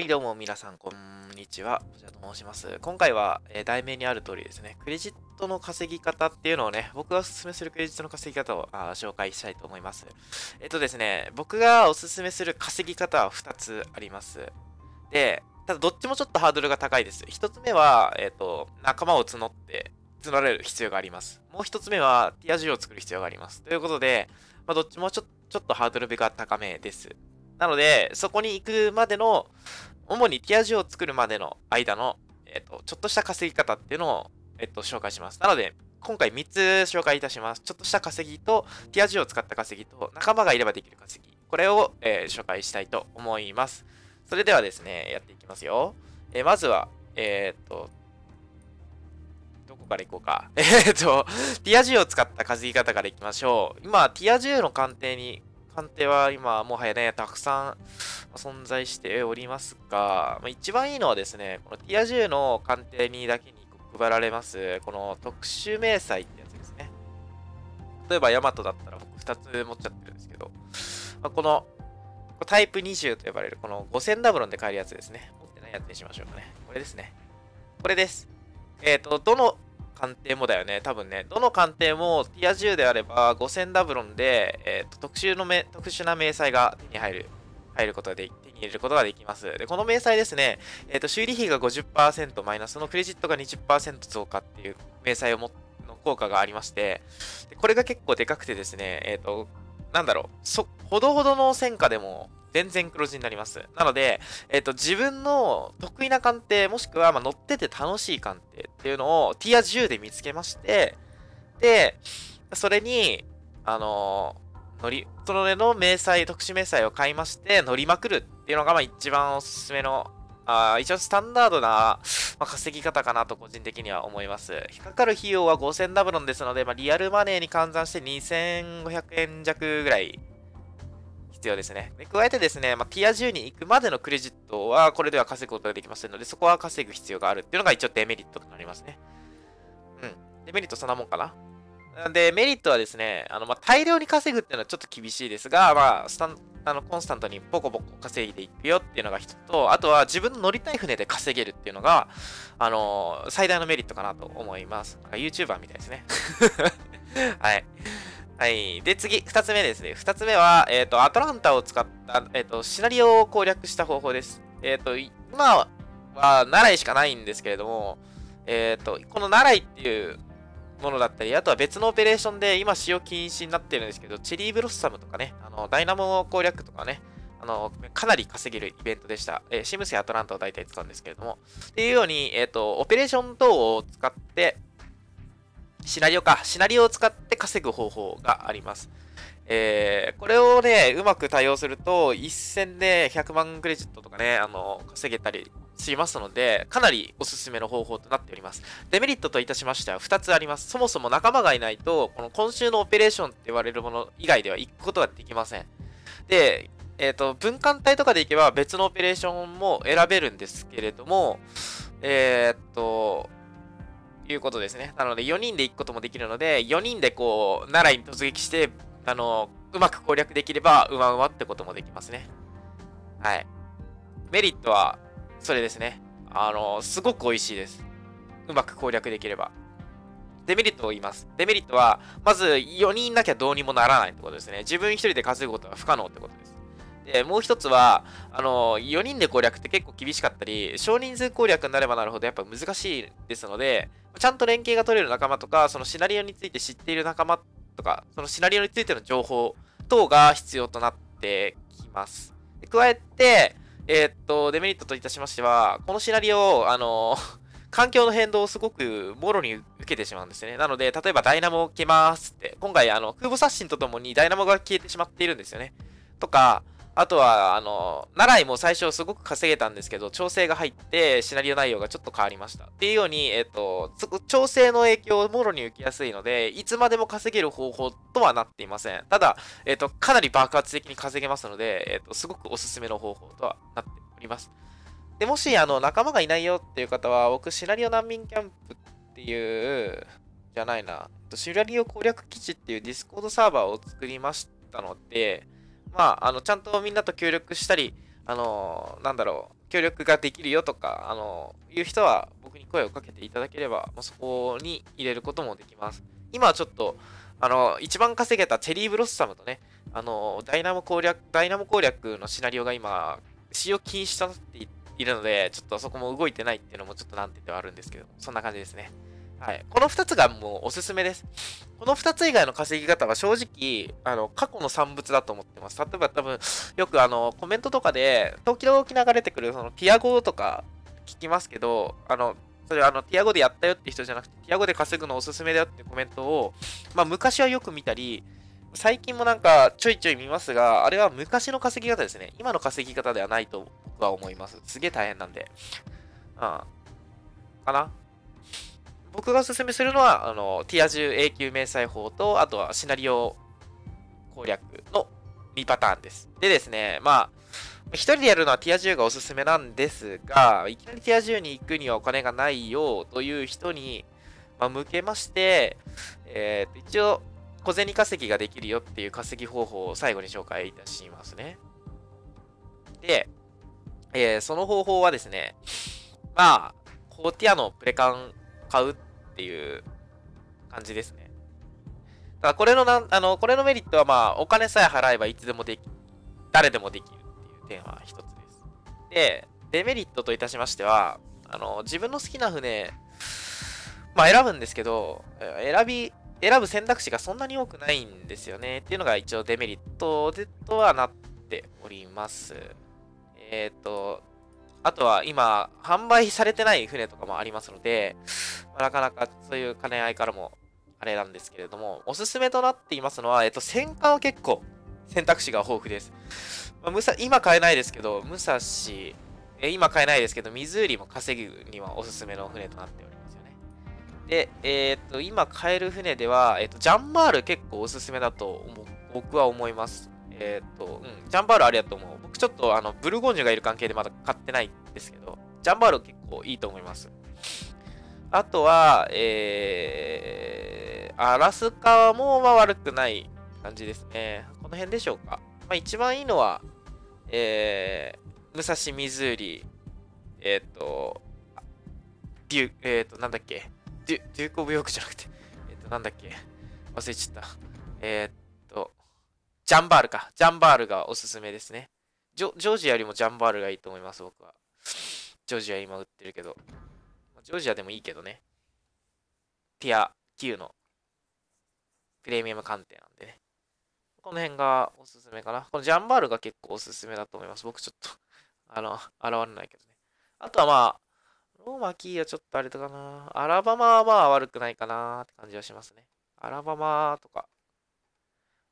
はい、どうも皆さん、こんにちは。ポジャと申します。今回は、題名にある通りですね、クレジットの稼ぎ方っていうのをね、僕がおすすめするクレジットの稼ぎ方を紹介したいと思います。ですね、僕がおすすめする稼ぎ方は2つあります。で、ただどっちもちょっとハードルが高いです。1つ目は、仲間を募れる必要があります。もう1つ目は、ティア10を作る必要があります。ということで、まあ、どっちもちょっとハードルが高めです。なので、そこに行くまでの、主にティア10を作るまでの間の、ちょっとした稼ぎ方っていうのを、紹介します。なので、今回3つ紹介いたします。ちょっとした稼ぎと、ティア10を使った稼ぎと、仲間がいればできる稼ぎ。これを、紹介したいと思います。それではですね、やっていきますよ。まずは、どこからいこうか。ティア10を使った稼ぎ方からいきましょう。今、ティア10の鑑定は今もはやね、たくさん存在しておりますが、一番いいのはですね、このティア10の鑑定にだけに配られます、この特殊明細ってやつですね。例えばヤマトだったら僕2つ持っちゃってるんですけど、このタイプ20と呼ばれるこの5000ダブロンで買えるやつですね。持ってないやつにしましょうかね。これですね。これです。どの鑑定もだよね。多分ね、どの鑑定もティア10であれば5000ダブロンで、特殊な明細が手に入ることができ、手に入れることができます。で、この明細ですね、修理費が 50% マイナスのクレジットが 20% 増加っていう明細の効果がありまして、でこれが結構でかくてですね、なんだろう、ほどほどの戦果でも全然黒字になります。なので、自分の得意な鑑定、もしくは、乗ってて楽しい鑑定っていうのをティア10で見つけまして、で、それに、それの明細、特殊明細を買いまして、乗りまくるっていうのが、一番おすすめの、一応スタンダードな、稼ぎ方かなと個人的には思います。引っかかる費用は5000ダブロンですので、リアルマネーに換算して2500円弱ぐらい。必要ですね。で加えてですね、ティア10に行くまでのクレジットはこれでは稼ぐことができませんので、そこは稼ぐ必要があるっていうのが一応デメリットとなりますね。うん。デメリットそんなもんかな。で、メリットはですね、大量に稼ぐっていうのはちょっと厳しいですが、コンスタントにボコボコ稼いでいくよっていうのが一つと、あとは自分の乗りたい船で稼げるっていうのが、最大のメリットかなと思います。YouTuber みたいですね。はい。はい。で、次、二つ目ですね。二つ目は、アトランタを使った、シナリオを攻略した方法です。今は、奈良しかないんですけれども、この奈良っていうものだったり、あとは別のオペレーションで、今使用禁止になってるんですけど、チェリーブロッサムとかね、ダイナモ攻略とかね、かなり稼げるイベントでした。シムスやアトランタを大体使うんですけれども、っていうように、オペレーション等を使って、シナリオを使って稼ぐ方法があります。これをね、うまく対応すると、一戦で100万クレジットとかね、稼げたりしますので、かなりおすすめの方法となっております。デメリットといたしましては2つあります。そもそも仲間がいないと、この今週のオペレーションって言われるもの以外では行くことはできません。で、分艦隊とかで行けば別のオペレーションも選べるんですけれども、いうことですね。なので4人で行くこともできるので、4人でこう奈良に突撃して、うまく攻略できればうまうまってこともできますね。はい。メリットはそれですね。すごく美味しいです。うまく攻略できれば。デメリットを言います。デメリットはまず4人いなきゃどうにもならないってことですね。自分1人で稼ぐことは不可能ってことです。で、もう一つは、4人で攻略って結構厳しかったり、少人数攻略になればなるほどやっぱ難しいですので、ちゃんと連携が取れる仲間とか、そのシナリオについて知っている仲間とか、そのシナリオについての情報等が必要となってきます。加えて、デメリットといたしましては、このシナリオを、環境の変動をすごくもろに受けてしまうんですね。なので、例えばダイナモを消えますって、今回、空母刷新とともにダイナモが消えてしまっているんですよね。とか、あとは、奈良も最初すごく稼げたんですけど、調整が入って、シナリオ内容がちょっと変わりました。っていうように、調整の影響をもろに受けやすいので、いつまでも稼げる方法とはなっていません。ただ、かなり爆発的に稼げますので、すごくおすすめの方法とはなっております。で、もし、仲間がいないよっていう方は、僕、シナリオ難民キャンプっていう、じゃないな、シナリオ攻略基地っていうディスコードサーバーを作りましたので、ちゃんとみんなと協力したり、なんだろう、協力ができるよとか、いう人は僕に声をかけていただければ、もうそこに入れることもできます。今はちょっと、一番稼げたチェリーブロッサムとね、ダイナモ攻略のシナリオが今、使用禁止となっているので、ちょっとそこも動いてないっていうのもちょっと難点ではあるんですけど、そんな感じですね。はい。この2つがもうおすすめです。この2つ以外の稼ぎ方は正直、過去の産物だと思ってます。例えば多分、よくコメントとかで、時々流れてくる、ティアゴとか聞きますけど、それはティアゴでやったよって人じゃなくて、ティアゴで稼ぐのおすすめだよってコメントを、まあ昔はよく見たり、最近もなんかちょいちょい見ますが、あれは昔の稼ぎ方ですね。今の稼ぎ方ではないと僕は思います。すげえ大変なんで。かな。僕がおすすめするのは、ティア10永久明細法と、あとはシナリオ攻略の2パターンです。でですね、まあ、一人でやるのはティア10がおすすめなんですが、いきなりティア10に行くにはお金がないよという人に、まあ、向けまして、一応、小銭稼ぎができるよっていう稼ぎ方法を最後に紹介いたしますね。で、その方法はですね、まあ、コーティアのプレカン買うっていう感じですね。ただこれのメリットは、まあ、お金さえ払えばいつでもでき、誰でもできるっていう点は一つです。で、デメリットといたしましては、自分の好きな船、まあ選ぶんですけど、選ぶ選択肢がそんなに多くないんですよね。っていうのが一応デメリットでとはなっております。あとは今、販売されてない船とかもありますので、なかなかそういう兼ね合いからもあれなんですけれども、おすすめとなっていますのは、戦艦は結構選択肢が豊富です。まあ、今買えないですけど、武蔵、今買えないですけど、ミズーリも稼ぐにはおすすめの船となっておりますよね。で、今買える船では、ジャンマール結構おすすめだと僕は思います。ジャンバールあれやと思う。僕ちょっとブルゴーニュがいる関係でまだ買ってないんですけど、ジャンバール結構いいと思います。あとは、アラスカもまあ悪くない感じですね。この辺でしょうか。まあ、一番いいのは、武蔵ミズーリ、なんだっけ、デューク・オブ・ヨークじゃなくて、なんだっけ、忘れちゃった。ジャンバールか。ジャンバールがおすすめですね。ジョージアよりもジャンバールがいいと思います、僕は。ジョージア今売ってるけど。ジョージアでもいいけどね。ティア9のプレミアム鑑定なんでね。この辺がおすすめかな。このジャンバールが結構おすすめだと思います。僕ちょっと、現れないけどね。あとはまあ、ローマキーはちょっとあれだかな。アラバマはまあ悪くないかなって感じはしますね。アラバマとか。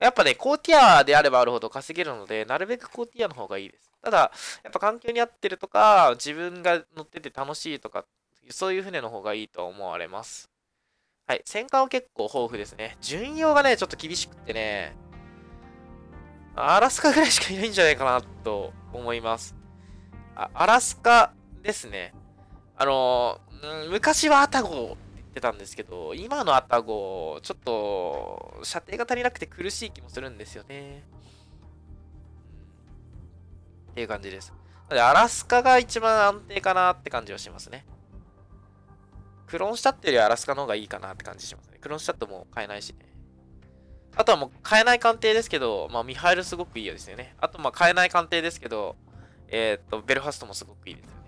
やっぱね、コーティアであればあるほど稼げるので、なるべくコーティアの方がいいです。ただ、やっぱ環境に合ってるとか、自分が乗ってて楽しいとか、そういう船の方がいいと思われます。はい、戦艦は結構豊富ですね。巡洋がね、ちょっと厳しくってね、アラスカぐらいしかいないんじゃないかなと思います。アラスカですね。昔はアタゴてたんですけど、今のアタゴちょっと射程が足りなくて苦しい気もするんですよねっていう感じです。なのでアラスカが一番安定かなって感じはしますね。クロンシュタットよりアラスカの方がいいかなって感じしますね。クロンシュタットも買えないしね。あとはもう買えない鑑定ですけど、まあミハイルすごくいいですよね。あとまあ買えない鑑定ですけど、ベルファストもすごくいいですよね。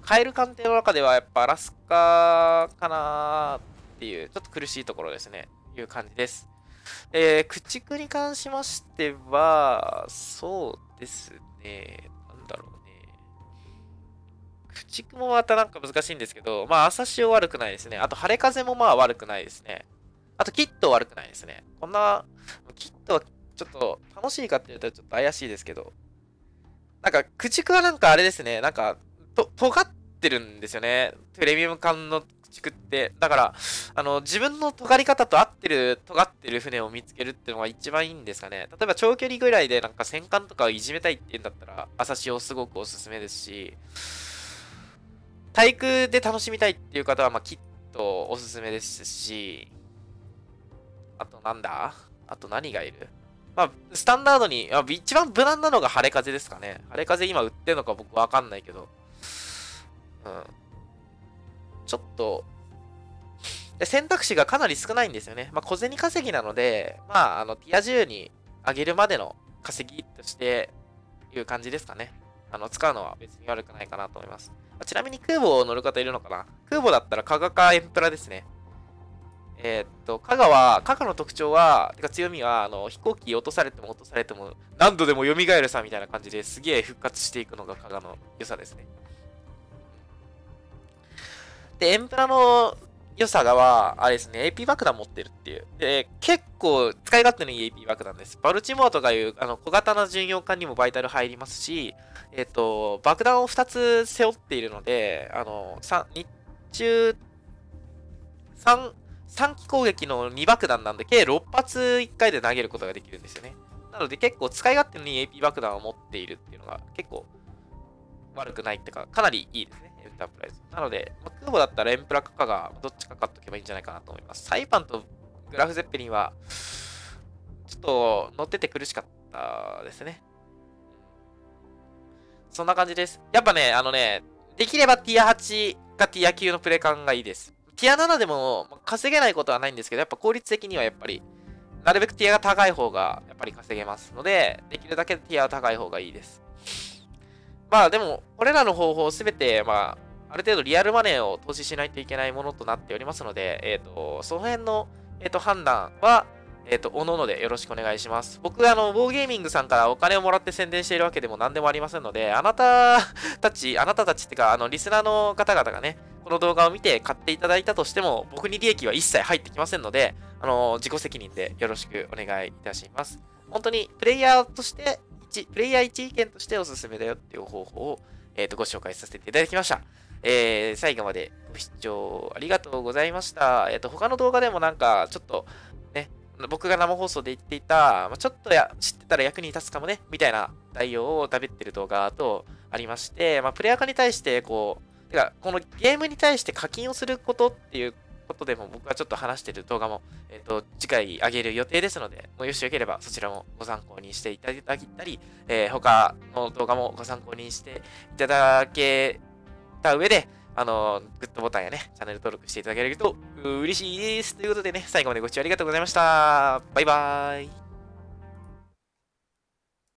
買える鑑定の中ではやっぱアラスカかなーっていう、ちょっと苦しいところですね。いう感じです。駆逐に関しましては、そうですね。なんだろうね。駆逐もまたなんか難しいんですけど、まあ、朝潮悪くないですね。あと、晴れ風もまあ悪くないですね。あと、キット悪くないですね。こんな、キットはちょっと楽しいかって言うとちょっと怪しいですけど、なんか、駆逐はなんかあれですね。なんか、尖ってるんですよね。プレミアム艦の駆逐って。だから、自分の尖り方と合ってる、尖ってる船を見つけるっていうのが一番いいんですかね。例えば長距離ぐらいでなんか戦艦とかをいじめたいっていうんだったら、朝潮すごくおすすめですし、対空で楽しみたいっていう方は、まあ、きっとおすすめですし、あとなんだ？あと何がいる？まあ、スタンダードに、一番無難なのが晴れ風ですかね。晴れ風今売ってるのか僕わかんないけど。うん。ちょっと、選択肢がかなり少ないんですよね。まあ、小銭稼ぎなので、まあ、ティア10に上げるまでの稼ぎとしていう感じですかね。使うのは別に悪くないかなと思います。ちなみに空母を乗る方いるのかな？空母だったら加賀かエンプラですね。加賀の特徴は、てか強みは、飛行機落とされても、何度でも蘇るさみたいな感じですげえ復活していくのが加賀の良さですね。で、エンプラの良さは、あれですね、AP 爆弾持ってるっていう。で、結構使い勝手のいい AP 爆弾です。バルチモアとかいう小型な巡洋艦にもバイタル入りますし、爆弾を2つ背負っているので、3機攻撃の2爆弾なんで、計6発1回で投げることができるんですよね。なので結構使い勝手のいい AP 爆弾を持っているっていうのが結構悪くないっていうか、かなりいいですね、エンタープライズ。なので、空母だったらエンプラかがどっちか買っとけばいいんじゃないかなと思います。サイパンとグラフゼッペリンは、ちょっと乗ってて苦しかったですね。そんな感じです。やっぱね、できればティア8かティア9のプレカンがいいです。ティア7でも稼げないことはないんですけど、やっぱ効率的にはやっぱり、なるべくティアが高い方がやっぱり稼げますので、できるだけティアが高い方がいいです。まあでも、これらの方法すべて、まあ、ある程度リアルマネーを投資しないといけないものとなっておりますので、その辺の、判断は、おのおのでよろしくお願いします。僕、ボーゲーミングさんからお金をもらって宣伝しているわけでも何でもありませんので、あなたたちっていうか、リスナーの方々がね、この動画を見て買っていただいたとしても、僕に利益は一切入ってきませんので、自己責任でよろしくお願いいたします。本当に、プレイヤー1意見としておすすめだよっていう方法を、ご紹介させていただきました。最後までご視聴ありがとうございました。他の動画でもなんか、ちょっと、ね、僕が生放送で言っていた、ちょっと知ってたら役に立つかもね、みたいな内容を食べてる動画とありまして、プレイヤー化に対して、このゲームに対して課金をすることっていうことでも僕がちょっと話している動画も、次回上げる予定ですので、もしよければそちらもご参考にしていただいたり、他の動画もご参考にしていただけた上で、グッドボタンやね、チャンネル登録していただけると嬉しいです。ということでね、最後までご視聴ありがとうございました。バイバーイ。